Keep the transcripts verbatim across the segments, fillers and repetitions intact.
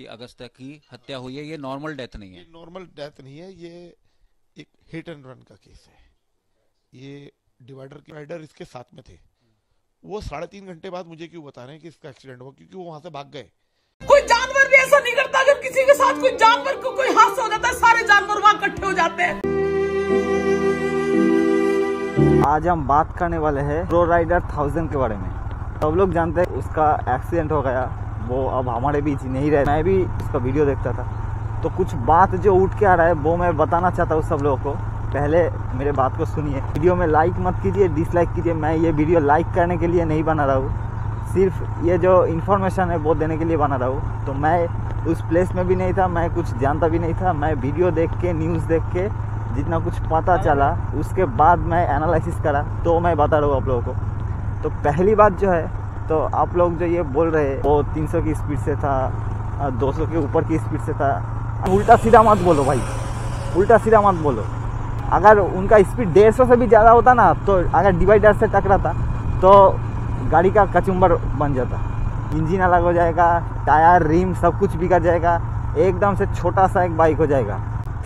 कि अगस्त्य की हत्या हुई है, ये नॉर्मल डेथ नहीं है। नॉर्मल डेथ नहीं है, ये एक हिट एंड रन का केस है। ये डिवाइडर के राइडर इसके साथ में थे, वो साढ़े तीन घंटे बाद मुझे क्यों बता रहे हैं कि इसका एक्सीडेंट हुआ, क्योंकि वो वहां से भाग गए। कोई जानवर भी ऐसा नहीं करता, अगर किसी के साथ कोई जानवर को कोई हादसा हो जाता है सारे जानवर वहां इकट्ठे हो जाते हैं। आज हम बात करने वाले हैं प्रो राइडर थाउजेंड के बारे में। सब लोग जानते हैं उसका एक्सीडेंट हो गया, वो अब हमारे बीच नहीं रहे। मैं भी उसका वीडियो देखता था, तो कुछ बात जो उठ के आ रहा है वो मैं बताना चाहता हूँ सब लोगों को। पहले मेरे बात को सुनिए, वीडियो में लाइक मत कीजिए, डिसलाइक कीजिए। मैं ये वीडियो लाइक करने के लिए नहीं बना रहा हूँ, सिर्फ ये जो इन्फॉर्मेशन है वो देने के लिए बना रहा हूँ। तो मैं उस प्लेस में भी नहीं था, मैं कुछ जानता भी नहीं था। मैं वीडियो देख के, न्यूज़ देख के जितना कुछ पता चला उसके बाद मैं एनालिसिस करा, तो मैं बता रहा हूँ आप लोगों को। तो पहली बात जो है, तो आप लोग जो ये बोल रहे हैं वो तीन सौ की स्पीड से था, दो सौ के ऊपर की स्पीड से था। उल्टा सीधा मत बोलो भाई, उल्टा सीधा मत बोलो। अगर उनका स्पीड डेढ़ सौ से भी ज़्यादा होता ना, तो अगर डिवाइडर से टकराता तो गाड़ी का कचुम्बर बन जाता, इंजन अलग हो जाएगा, टायर, रिम सब कुछ बिगड़ जाएगा, एकदम से छोटा सा एक बाइक हो जाएगा।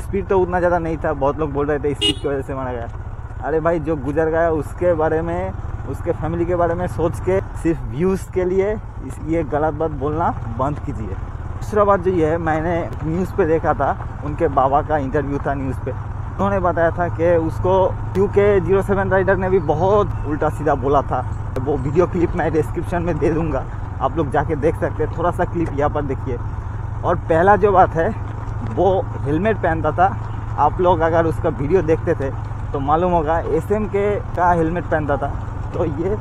स्पीड तो उतना ज़्यादा नहीं था, बहुत लोग बोल रहे थे स्पीड की वजह से मारा गया। अरे भाई, जो गुजर गया उसके बारे में, उसके फैमिली के बारे में सोच के सिर्फ व्यूज़ के लिए इस ये गलत बात बोलना बंद कीजिए। दूसरा बात जो ये है, मैंने न्यूज़ पे देखा था, उनके बाबा का इंटरव्यू था न्यूज़ पे, उन्होंने बताया था कि उसको क्योंकि जीरो सेवन राइडर ने भी बहुत उल्टा सीधा बोला था। वो वीडियो क्लिप मैं डिस्क्रिप्शन में दे दूँगा, आप लोग जाके देख सकते हैं। थोड़ा सा क्लिप यहाँ पर देखिए। और पहला जो बात है, वो हेलमेट पहनता था। आप लोग अगर उसका वीडियो देखते थे तो मालूम होगा एस एम के का हेलमेट पहनता था, तो ये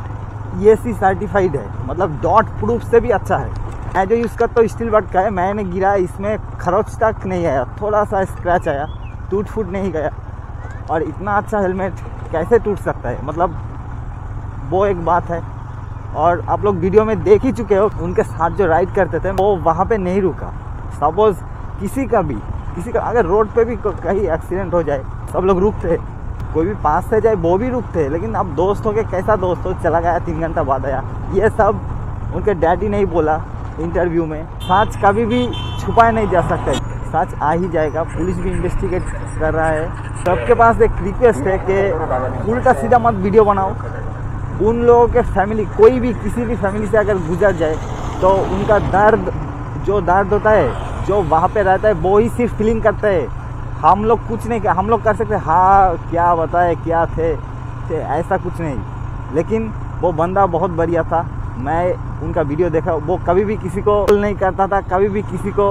ये सी सर्टिफाइड है, मतलब डॉट प्रूफ से भी अच्छा है। मैं जो यूज़ करता हूँ स्टील बट का है, मैंने गिरा, इसमें खरोच तक नहीं आया, थोड़ा सा स्क्रैच आया, टूट फूट नहीं गया। और इतना अच्छा हेलमेट कैसे टूट सकता है, मतलब वो एक बात है। और आप लोग वीडियो में देख ही चुके हो, उनके साथ जो राइड करते थे वो वहाँ पर नहीं रुका। सपोज किसी का भी किसी का अगर रोड पर भी कहीं एक्सीडेंट हो जाए, सब लोग रुकते, कोई भी पास से जाए वो भी रुकते। लेकिन अब दोस्त हो के कैसा दोस्त हो, चला गया, तीन घंटा बाद आया, ये सब उनके डैडी नहीं बोला इंटरव्यू में। सच कभी भी छुपाया नहीं जा सकता, सच आ ही जाएगा। पुलिस भी इन्वेस्टिगेट कर रहा है। सबके पास एक रिक्वेस्ट है कि उल्टा सीधा मत वीडियो बनाओ। उन लोगों के फैमिली, कोई भी किसी भी फैमिली से अगर गुजर जाए तो उनका दर्द, जो दर्द होता है, जो वहाँ पर रहता है, वो ही सिर्फ फीलिंग करता है। हम लोग कुछ नहीं, हम लोग कर सकते हाँ क्या बताए क्या थे, थे ऐसा कुछ नहीं। लेकिन वो बंदा बहुत बढ़िया था, मैं उनका वीडियो देखा, वो कभी भी किसी को कॉल नहीं करता था, कभी भी किसी को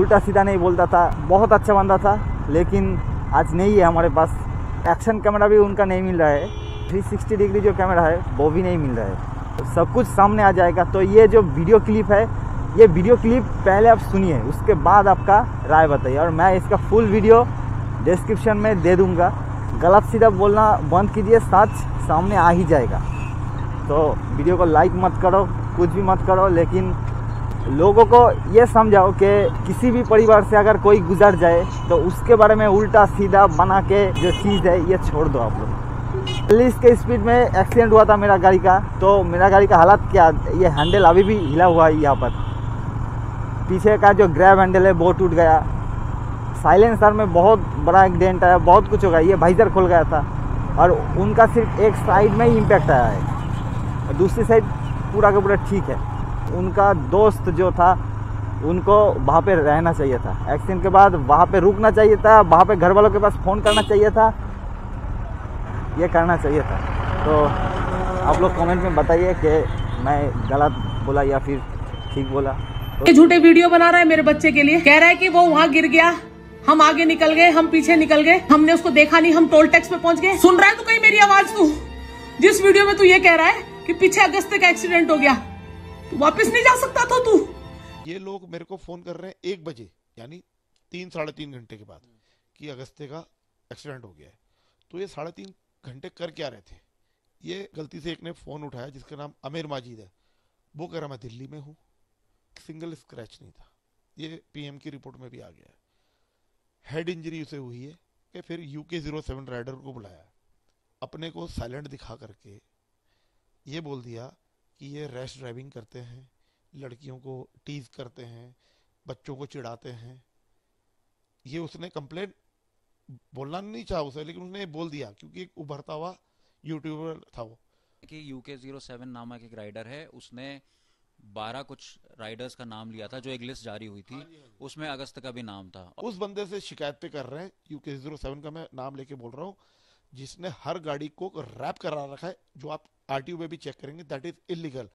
उल्टा सीधा नहीं बोलता था, बहुत अच्छा बंदा था। लेकिन आज नहीं है हमारे पास, एक्शन कैमरा भी उनका नहीं मिल रहा है, थ्री सिक्सटी डिग्री जो कैमरा है वो भी नहीं मिल रहा है। सब कुछ सामने आ जाएगा। तो ये जो वीडियो क्लिप है, ये वीडियो क्लिप पहले आप सुनिए, उसके बाद आपका राय बताइए। और मैं इसका फुल वीडियो डिस्क्रिप्शन में दे दूंगा। गलत सीधा बोलना बंद कीजिए, सच सामने आ ही जाएगा। तो वीडियो को लाइक मत करो, कुछ भी मत करो, लेकिन लोगों को ये समझाओ कि किसी भी परिवार से अगर कोई गुजर जाए तो उसके बारे में उल्टा सीधा बना के जो चीज़ है ये छोड़ दो आप लोग। चालीस के स्पीड में एक्सीडेंट हुआ था मेरा गाड़ी का, तो मेरा गाड़ी का हालत क्या, ये हैंडल अभी भी हिला हुआ है, यहाँ पर पीछे का जो ग्रैब हैंडल है वो टूट गया, साइलेंसर में बहुत बड़ा एक डेंट आया, बहुत कुछ हो गया, ये वाइजर खुल गया था। और उनका सिर्फ एक साइड में ही इम्पैक्ट आया है, दूसरी साइड पूरा का पूरा ठीक है। उनका दोस्त जो था, उनको वहाँ पे रहना चाहिए था, एक्सीडेंट के बाद वहाँ पे रुकना चाहिए था, वहाँ पे घर वालों के पास फ़ोन करना चाहिए था, ये करना चाहिए था। तो आप लोग कमेंट में बताइए कि मैं गलत बोला या फिर ठीक बोला। झूठे वीडियो बना रहा है मेरे बच्चे के लिए, कह रहा है कि वो वहाँ गिर गया, हम आगे निकल गए, हम पीछे निकल गए, हमने उसको देखा नहीं, हम टोल टैक्स पे पहुँच गए। सुन रहा है तू कहीं मेरी आवाज? तू जिस वीडियो में तू ये कह रहा है कि पीछे अगस्त का एक्सीडेंट हो गया, तू वापस नहीं जा सकता था तू। ये लोग मेरे को फोन कर रहे हैं एक बजे, यानी तीन साढ़े तीन घंटे के बाद, कि अगस्त का एक्सीडेंट हो गया है। तो ये साढ़े तीन घंटे कर क्या रहे थे? ये गलती से एक ने फोन उठाया जिसका नाम आमिर माजिद है, वो कह रहा मैं दिल्ली में हूँ, सिंगल स्क्रैच नहीं था। ये पीएम की रिपोर्ट में भी आ गया है, हेड इंजरी उसे हुई है। कि फिर यूके जीरो सेवन राइडर को बुलाया, अपने को साइलेंट दिखा करके ये बोल दिया कि ये रैश ड्राइविंग करते हैं, लड़कियों को टीज करते हैं, बच्चों को चिढ़ाते हैं। ये उसने कंप्लेंट बोलना नहीं चाहा उसे, लेकिन उसने बोल दिया क्योंकि एक उभरता हुआ यूट्यूबर था वो। कि यू के ज़ीरो सेवन नामक एक राइडर है, उसने बारह कुछ राइडर्स का नाम लिया था जो एक लिस्ट जारी हुई थी, उसमें अगस्त का भी नाम था। उस बंदे से शिकायत पे कर रहे हैं, यू के ज़ीरो सेवन का मैं नाम लेके बोल रहा हूँ, जिसने हर गाड़ी को रैप करा रखा है, जो आप आर टी ओ में भी चेक करेंगे, दैट इज इलीगल।